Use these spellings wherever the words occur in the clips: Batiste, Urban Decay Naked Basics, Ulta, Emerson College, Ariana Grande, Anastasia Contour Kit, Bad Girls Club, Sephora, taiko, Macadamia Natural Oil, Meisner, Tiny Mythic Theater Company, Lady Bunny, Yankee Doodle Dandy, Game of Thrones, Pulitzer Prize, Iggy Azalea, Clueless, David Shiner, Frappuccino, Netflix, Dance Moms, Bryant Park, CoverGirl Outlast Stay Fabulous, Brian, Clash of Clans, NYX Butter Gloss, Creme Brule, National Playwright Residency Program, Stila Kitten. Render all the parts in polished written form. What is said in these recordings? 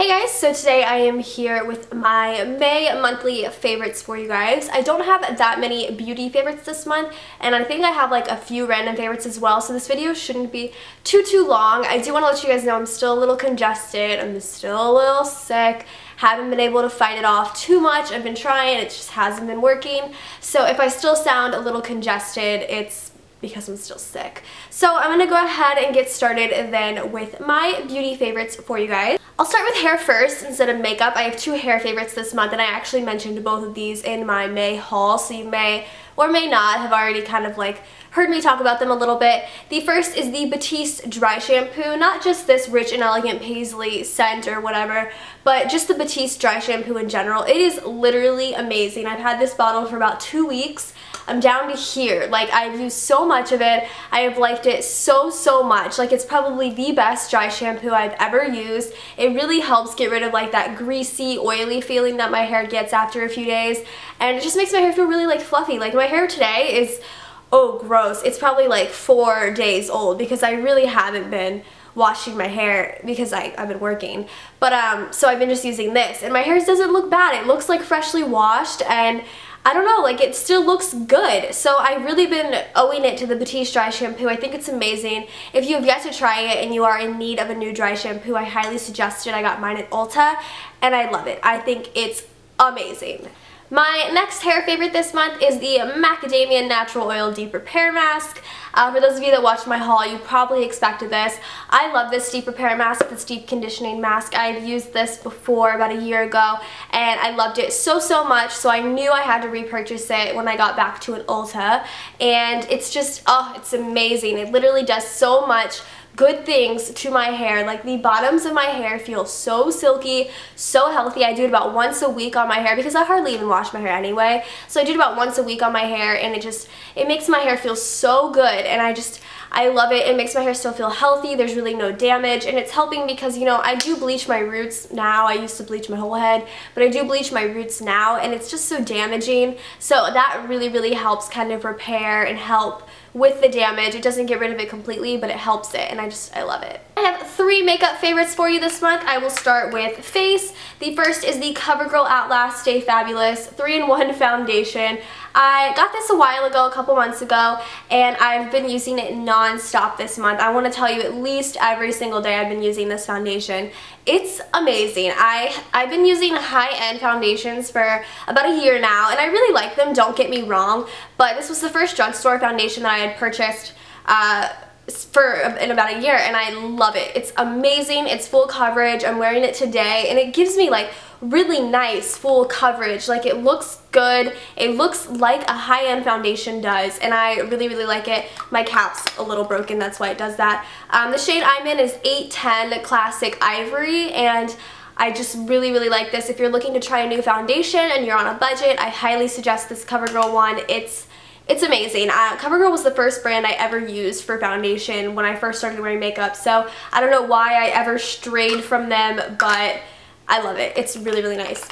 Hey guys, so today I am here with my May monthly favorites for you guys. I don't have that many beauty favorites this month, and I think I have like a few random favorites as well, so this video shouldn't be too long. I do want to let you guys know I'm still a little congested, I'm still a little sick. Haven't been able to fight it off too much. I've been trying, it just hasn't been working. So if I still sound a little congested, it's because I'm still sick. So I'm gonna go ahead and get started then with my beauty favorites for you guys. I'll start with hair first instead of makeup. I have two hair favorites this month, and I actually mentioned both of these in my May haul, so you may or may not have already kind of like heard me talk about them a little bit. The first is the Batiste Dry Shampoo, not just this rich and elegant paisley scent or whatever, but just the Batiste Dry Shampoo in general. It is literally amazing. I've had this bottle for about 2 weeks. I'm down to here. Like, I've used so much of it. I have liked it so much. Like, it's probably the best dry shampoo I've ever used. It really helps get rid of like that greasy, oily feeling that my hair gets after a few days, and it just makes my hair feel really like fluffy. Like, my hair today is, oh gross, it's probably like 4 days old because I really haven't been washing my hair because I've been working, but so I've been just using this, and my hair doesn't look bad. It looks like freshly washed, and I don't know, like, it still looks good. So I've really been owing it to the Batiste Dry Shampoo. I think it's amazing. If you have yet to try it and you are in need of a new dry shampoo, I highly suggest it. I got mine at Ulta, and I love it. I think it's amazing. My next hair favorite this month is the Macadamia Natural Oil Deep Repair Mask. For those of you that watched my haul, you probably expected this. I love this deep repair mask, this deep conditioning mask. I've used this before about a year ago, and I loved it so much, so I knew I had to repurchase it when I got back to an Ulta. And it's just, oh, it's amazing. It literally does so much good things to my hair. Like, the bottoms of my hair feel so silky, so healthy. I do it about once a week on my hair because I hardly even wash my hair anyway. So I do it about once a week on my hair, and it makes my hair feel so good, and I love it. It makes my hair still feel healthy. There's really no damage, and it's helping because, you know, I do bleach my roots now. I used to bleach my whole head, but I do bleach my roots now, and it's just so damaging. So that really helps kind of repair and help with the damage. It doesn't get rid of it completely, but it helps it, and I love it. I have three makeup favorites for you this month. I will start with face. The first is the CoverGirl Outlast Stay Fabulous 3-in-1 Foundation. I got this a while ago, a couple months ago, and I've been using it non-stop this month. I want to tell you, at least every single day I've been using this foundation. It's amazing. I've been using high-end foundations for about a year now, and I really like them, don't get me wrong, but this was the first drugstore foundation that I had purchased in about a year, and I love it. It's amazing. It's full coverage. I'm wearing it today, and it gives me like really nice full coverage. Like, it looks good. It looks like a high-end foundation does, and I really like it. My cap's a little broken, that's why it does that. The shade I'm in is 810 Classic Ivory, and I just really like this. If you're looking to try a new foundation and you're on a budget, I highly suggest this CoverGirl one. It's amazing. CoverGirl was the first brand I ever used for foundation when I first started wearing makeup, so I don't know why I ever strayed from them, but I love it. It's really nice.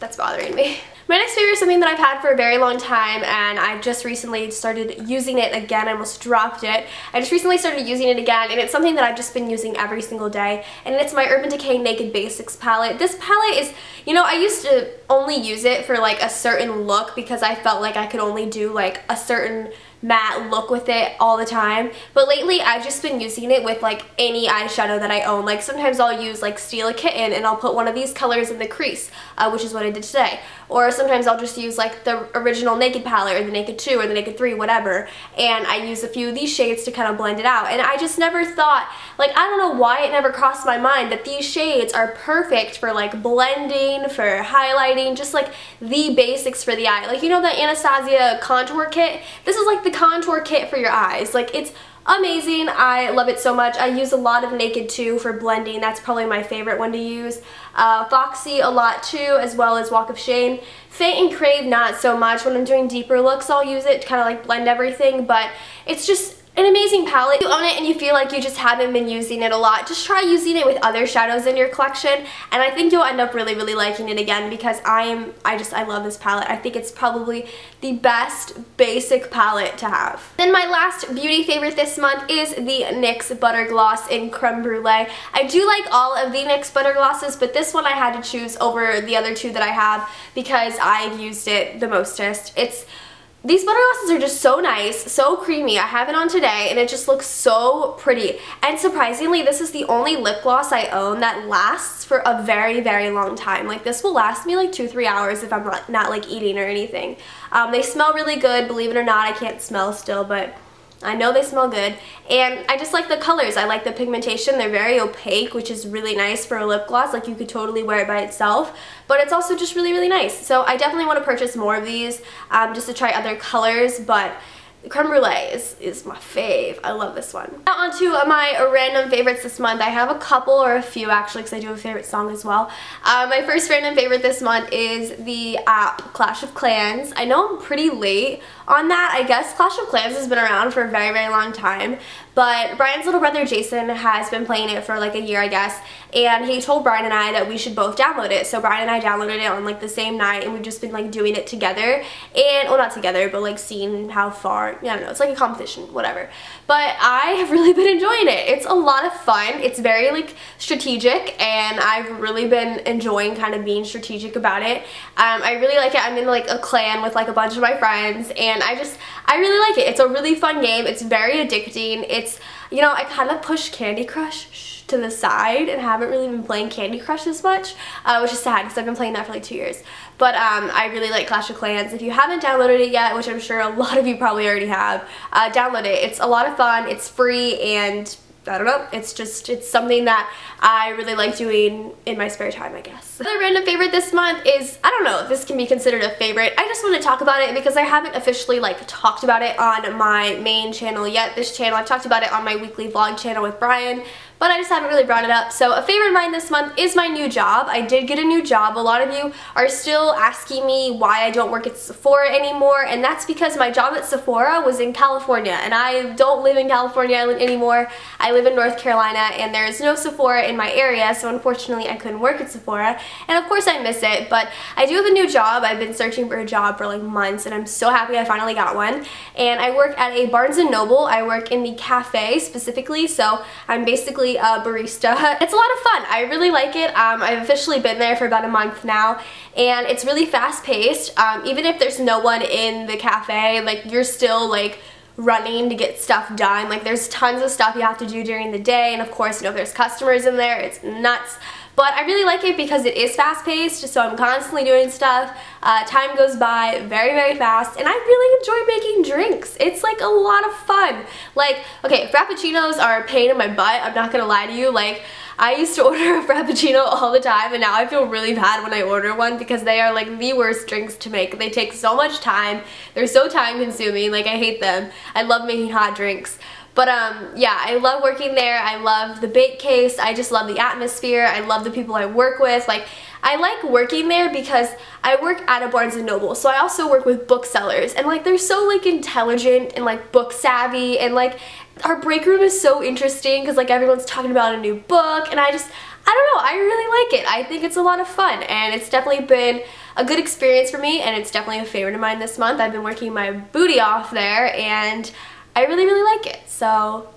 That's bothering me. My next favorite is something that I've had for a very long time, and I've just recently started using it again. I almost dropped it. I just recently started using it again, and it's something that I've just been using every single day, and it's my Urban Decay Naked Basics palette. This palette is, you know, I used to only use it for like a certain look because I felt like I could only do like a certain matte look with it all the time, but lately I've just been using it with like any eyeshadow that I own. Like, sometimes I'll use like Stila Kitten, and I'll put one of these colors in the crease, which is what I did today, or sometimes I'll just use like the original Naked palette, or the Naked 2, or the Naked 3, whatever, and I use a few of these shades to kind of blend it out. And I just never thought, like, I don't know why it never crossed my mind that these shades are perfect for like blending, for highlighting, just like the basics for the eye. Like, you know, the Anastasia Contour Kit? This is like the contour kit for your eyes. Like, it's amazing. I love it so much. I use a lot of Naked 2 for blending. That's probably my favorite one to use. Foxy a lot too, as well as Walk of Shame. Faint and Crave not so much. When I'm doing deeper looks, I'll use it to kind of like blend everything, but it's just an amazing palette. If you own it and you feel like you just haven't been using it a lot, just try using it with other shadows in your collection, and I think you'll end up really liking it again, because I love this palette. I think it's probably the best basic palette to have. Then my last beauty favorite this month is the NYX Butter Gloss in Creme Brulee. I do like all of the NYX Butter Glosses, but this one I had to choose over the other two that I have because I've used it the mostest. These butter glosses are just so nice, so creamy. I have it on today and it just looks so pretty. And surprisingly, this is the only lip gloss I own that lasts for a very long time. Like, this will last me like 2-3 hours if I'm not like eating or anything. They smell really good, believe it or not. I can't smell still, but I know they smell good. And I just like the colors. I like the pigmentation. They're very opaque, which is really nice for a lip gloss. Like, you could totally wear it by itself, but it's also just really nice. So I definitely want to purchase more of these just to try other colors, but Creme Brulee is my fave. I love this one. Now onto my random favorites this month. I have a couple, or a few actually, because I do have a favorite song as well. My first random favorite this month is the app Clash of Clans. I know I'm pretty late on that. I guess Clash of Clans has been around for a very long time, but Brian's little brother Jason has been playing it for like a year, I guess, and he told Brian and I that we should both download it. So Brian and I downloaded it on like the same night, and we've just been like doing it together, and well, not together, but like seeing how far. I don't know, it's like a competition, whatever. But I have really been enjoying it. It's a lot of fun. It's very like strategic, and I've really been enjoying kind of being strategic about it. I really like it. I'm in like a clan with like a bunch of my friends, and I really like it. It's a really fun game. It's very addicting. It's, you know, I kind of push Candy Crush to the side and haven't really been playing Candy Crush as much, which is sad because I've been playing that for like 2 years. But I really like Clash of Clans. If you haven't downloaded it yet, which I'm sure a lot of you probably already have, download it. It's a lot of fun, it's free, and I don't know, it's something that I really like doing in my spare time, I guess. Another random favorite this month is, I don't know if this can be considered a favorite, I just want to talk about it because I haven't officially like talked about it on my main channel yet. This channel, I've talked about it on my weekly vlog channel with Brian, but I just haven't really brought it up. So a favorite of mine this month is my new job. I did get a new job. A lot of you are still asking me why I don't work at Sephora anymore, and that's because my job at Sephora was in California, and I don't live in California anymore. I live in North Carolina, and there is no Sephora in my area, so unfortunately I couldn't work at Sephora, and of course I miss it, but I do have a new job. I've been searching for a job for like months, and I'm so happy I finally got one. And I work at a Barnes & Noble. I work in the cafe specifically, so I'm basically a barista. It's a lot of fun. I really like it. I've officially been there for about a month now, and it's really fast paced. Even if there's no one in the cafe, like, you're still like running to get stuff done. Like, there's tons of stuff you have to do during the day, and of course, you know, if there's customers in there, it's nuts. But I really like it because it is fast-paced, so I'm constantly doing stuff. Time goes by very fast, and I really enjoy making drinks. It's like a lot of fun. Like, okay, frappuccinos are a pain in my butt, I'm not gonna lie to you. Like, I used to order a frappuccino all the time, and now I feel really bad when I order one because they are like the worst drinks to make. They take so much time, they're so time consuming, like, I hate them. I love making hot drinks. But yeah, I love working there. I love the bake case. I just love the atmosphere. I love the people I work with. Like, I like working there because I work at a Barnes & Noble, so I also work with booksellers, and like, they're so like intelligent and like book savvy, and like, our break room is so interesting because like everyone's talking about a new book, and I don't know, I really like it. I think it's a lot of fun, and it's definitely been a good experience for me, and it's definitely a favorite of mine this month. I've been working my booty off there, and I really like it, so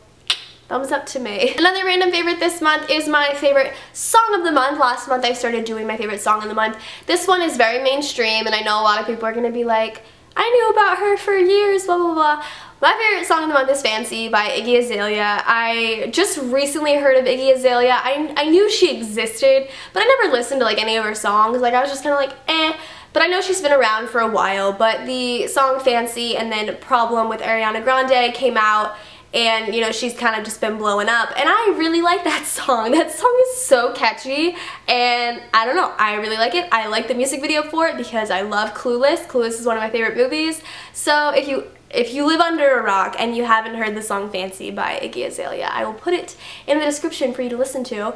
thumbs up to me. Another random favorite this month is my favorite song of the month. Last month I started doing my favorite song of the month. This one is very mainstream, and I know a lot of people are gonna be like, I knew about her for years, blah blah blah. My favorite song of the month is Fancy by Iggy Azalea. I just recently heard of Iggy Azalea. I knew she existed, but I never listened to like any of her songs. Like, I was just kinda like, eh. But I know she's been around for a while, but the song Fancy and then Problem with Ariana Grande came out, and you know, she's kind of just been blowing up, and I really like that song. That song is so catchy, and I don't know, I really like it. I like the music video for it because I love Clueless. Clueless is one of my favorite movies, so if you If you live under a rock and you haven't heard the song Fancy by Iggy Azalea, I will put it in the description for you to listen to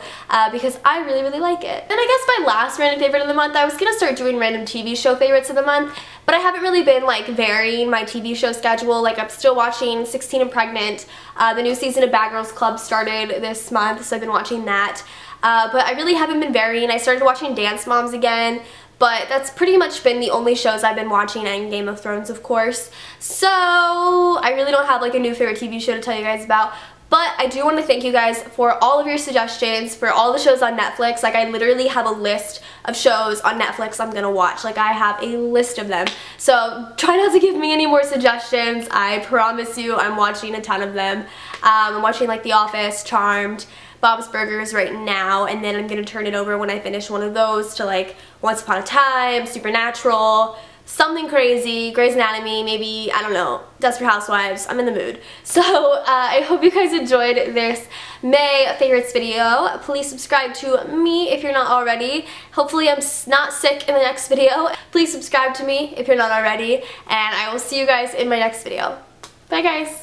because I really, really like it. And I guess my last random favorite of the month, I was going to start doing random TV show favorites of the month, but I haven't really been like varying my TV show schedule. Like I'm still watching 16 and Pregnant. The new season of Bad Girls Club started this month, so I've been watching that. But I really haven't been varying. I started watching Dance Moms again. But that's pretty much been the only shows I've been watching, and Game of Thrones, of course. So I really don't have like a new favorite TV show to tell you guys about. But I do want to thank you guys for all of your suggestions, for all the shows on Netflix. Like I literally have a list of shows on Netflix I'm gonna watch. Like I have a list of them. So try not to give me any more suggestions. I promise you I'm watching a ton of them. I'm watching like The Office, Charmed, Bob's Burgers right now, and then I'm gonna turn it over when I finish one of those to like Once Upon a Time, Supernatural, something crazy, Grey's Anatomy, maybe, I don't know, Desperate Housewives. I'm in the mood. So I hope you guys enjoyed this May favorites video. Please subscribe to me if you're not already. Hopefully I'm not sick in the next video. Please subscribe to me if you're not already, and I will see you guys in my next video. Bye guys!